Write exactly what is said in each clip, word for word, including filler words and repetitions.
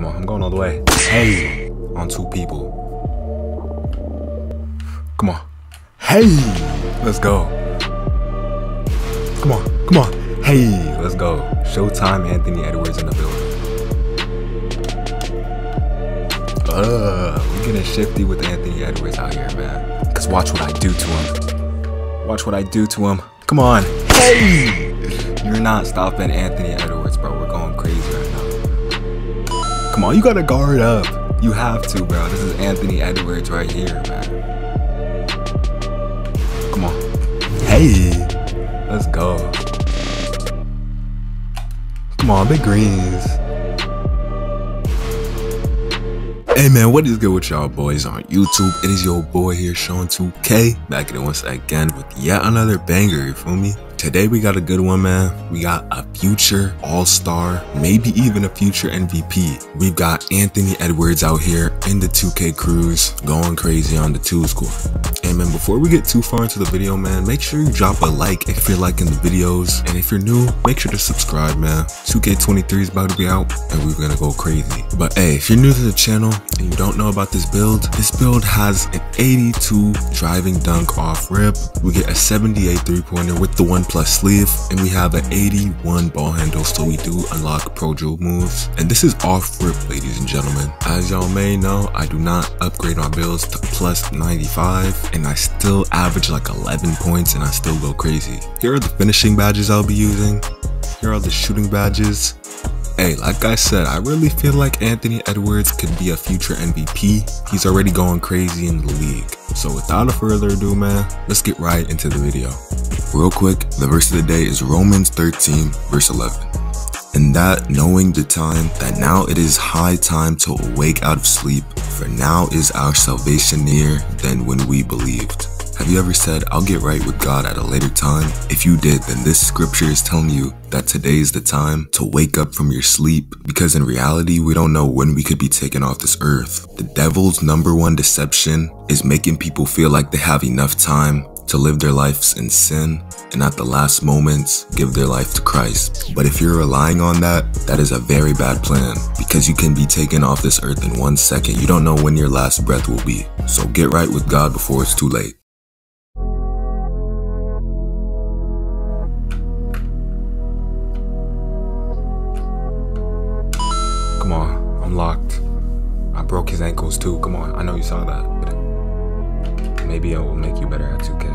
come on, I'm going all the way. Hey, on two people. Come on. Hey, let's go. Come on, come on. Hey, let's go. Showtime Anthony Edwards in the building. Uh, we're getting shifty with Anthony Edwards out here, man. Because watch what I do to him. Watch what I do to him. Come on. Hey! You're not stopping Anthony Edwards, bro. We're going crazy right now. Come on, you gotta guard up. You have to, bro. This is Anthony Edwards right here, man. Come on. Hey! Let's go. Come on, big greens. Hey man, what is good with y'all boys on YouTube? It is your boy here, Sean two K, back at it once again with yet another banger, you feel me? Today we got a good one, man. We got a future all-star, maybe even a future M V P. We've got Anthony Edwards out here in the two K cruise, going crazy on the two school. And man, before we get too far into the video, man, make sure you drop a like if you're liking the videos. And if you're new, make sure to subscribe, man. two K twenty-three is about to be out and we're gonna go crazy. But hey, if you're new to the channel and you don't know about this build, this build has an eighty-two driving dunk off rip. We get a seventy-eight three-pointer with the one plus sleeve, and we have an eighty-one ball handle, so we do unlock pro jewel moves. And this is off rip, ladies and gentlemen. As y'all may know, I do not upgrade my builds to plus ninety-five, and I still average like eleven points and I still go crazy. Here are the finishing badges I'll be using. Here are the shooting badges. Hey, like I said, I really feel like Anthony Edwards could be a future M V P. He's already going crazy in the league. So without further ado, man, let's get right into the video. Real quick, the verse of the day is Romans thirteen, verse eleven. And that, knowing the time, that now it is high time to awake out of sleep, for now is our salvation nearer than when we believed. Have you ever said, I'll get right with God at a later time? If you did, then this scripture is telling you that today is the time to wake up from your sleep, because in reality, we don't know when we could be taken off this earth. The devil's number one deception is making people feel like they have enough time to live their lives in sin, and at the last moments, give their life to Christ. But if you're relying on that, that is a very bad plan, because you can be taken off this earth in one second. You don't know when your last breath will be. So get right with God before it's too late. Come on, I'm locked. I broke his ankles too, come on. I know you saw that, but maybe it will make you better at two K.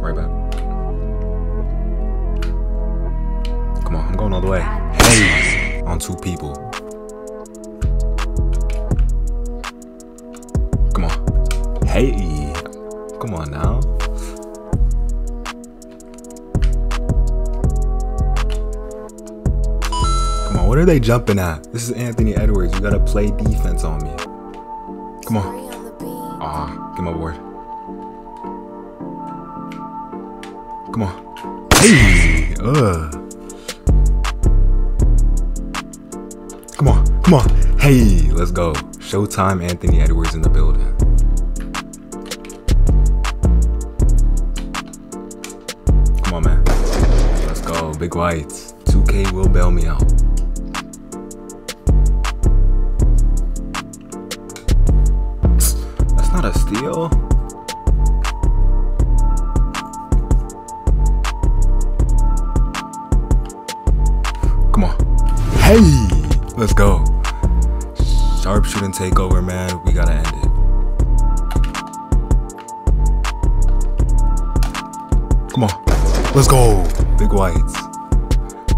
Right back. Come on, I'm going all the way. Hey, on two people. Come on. Hey, come on now. What are they jumping at? This is Anthony Edwards. You gotta play defense on me. Come on. Ah, get my board. Come on. Hey. Uh. Come on. Come on. Hey. Let's go. Showtime Anthony Edwards in the building. Come on, man. Let's go. Big whites. two K will bail me out. Not a steal. Come on. Hey, let's go. Sharpshooting takeover, man. We gotta end it. Come on. Let's go. Big whites.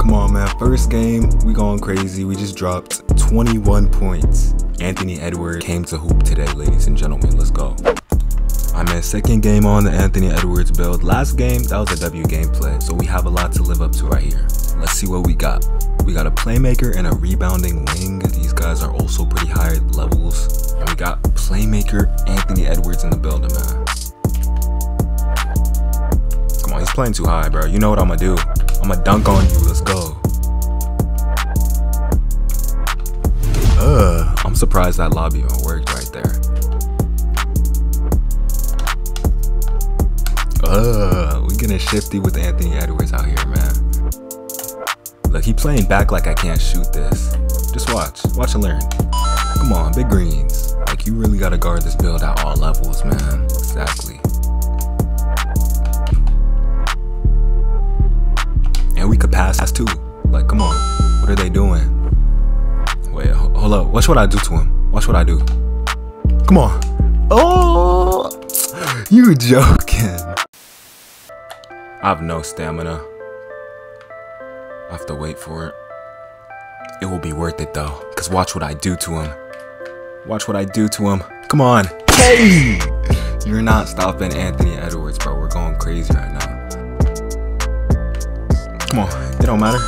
Come on, man. First game, we going crazy. We just dropped twenty-one points. Anthony Edwards came to hoop today, ladies and gentlemen. Let's go. I mean, second game on the Anthony Edwards build. Last game, that was a W gameplay, so we have a lot to live up to right here. Let's see what we got. We got a playmaker and a rebounding wing. These guys are also pretty high levels. And we got playmaker Anthony Edwards in the building, man. Come on, he's playing too high, bro. You know what I'm gonna do. I'm gonna dunk on you. Let's go. Uh, I'm surprised that lobby even worked right there. Uh, we getting shifty with Anthony Edwards out here, man. Look, he playing back like I can't shoot this. Just watch. Watch and learn. Come on, big greens. Like, you really gotta guard this build at all levels, man. Exactly. And we could pass too. Like, come on. What are they doing? Wait, hold up. Watch what I do to him. Watch what I do. Come on. Oh, you joking. I have no stamina. I have to wait for it. It will be worth it though, because watch what I do to him. Watch what I do to him. Come on. Hey! You're not stopping Anthony Edwards, bro. We're going crazy right now. Come on. It don't matter.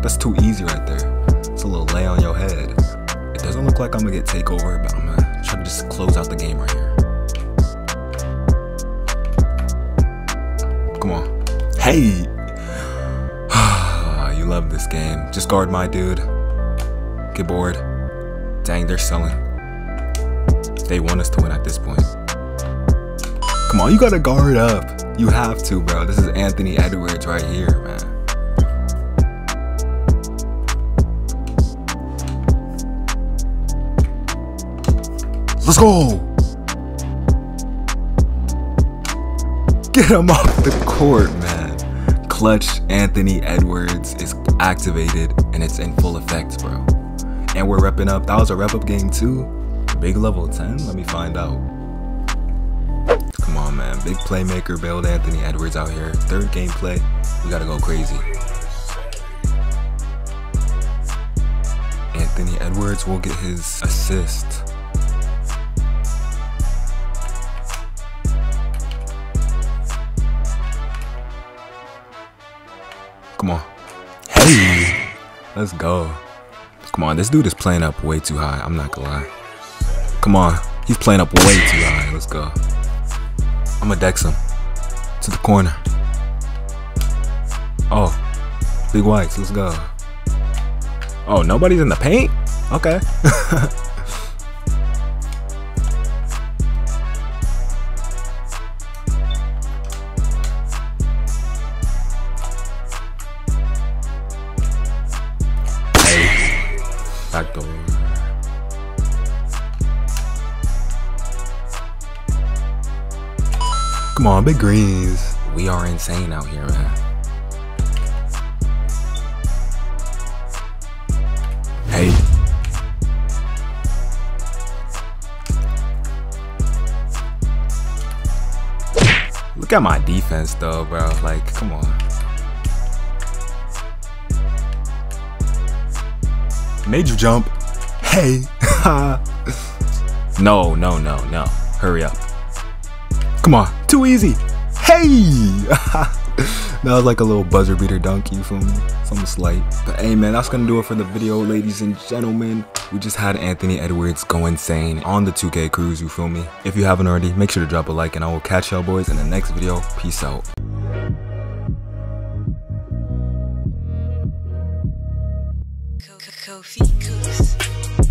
That's too easy right there. It's a little lay on your head. It doesn't look like I'm going to get takeover, but I'm going to try to just close out the game right here. Come on. Hey! You love this game. Just guard my dude. Get bored. Dang, they're selling. They want us to win at this point. Come on, you gotta guard up. You have to, bro. This is Anthony Edwards right here, man. Let's go. Get him off the court, man. Clutch Anthony Edwards is activated and it's in full effect, bro. And we're repping up. That was a rep up game too. Big level ten. Let me find out. Come on, man. Big playmaker build Anthony Edwards out here. Third gameplay. We gotta go crazy. Anthony Edwards will get his assist. Come on. Hey! Let's go. Come on, this dude is playing up way too high. I'm not gonna lie. Come on, he's playing up way too high. Let's go. I'm gonna dex him to the corner. Oh, big whites. Let's go. Oh, nobody's in the paint? Okay. Back door. Come on, big greens. We are insane out here, man. Hey. Look at my defense, though, bro. Like, come on. Made you jump. Hey. No, no, no, no. Hurry up. Come on. Too easy. Hey. That was like a little buzzer beater dunk, you feel me? Something slight. But hey, man, that's going to do it for the video, ladies and gentlemen. We just had Anthony Edwards go insane on the two K cruise, you feel me? If you haven't already, make sure to drop a like, and I will catch y'all boys in the next video. Peace out. Kofi Coos.